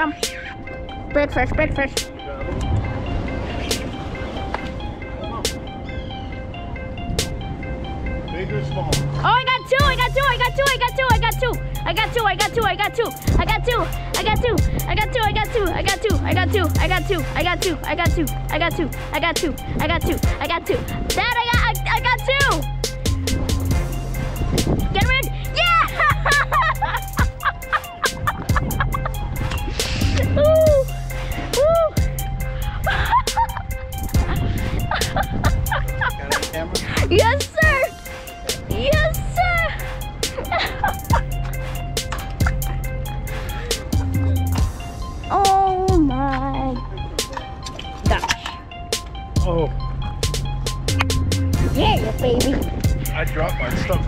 got him. Big fish, big fish. Big or small? Oh, I got two. Dad, I got two. Yes, sir! Yes, sir! Oh my gosh. Oh. Yeah, baby. I dropped my stuff.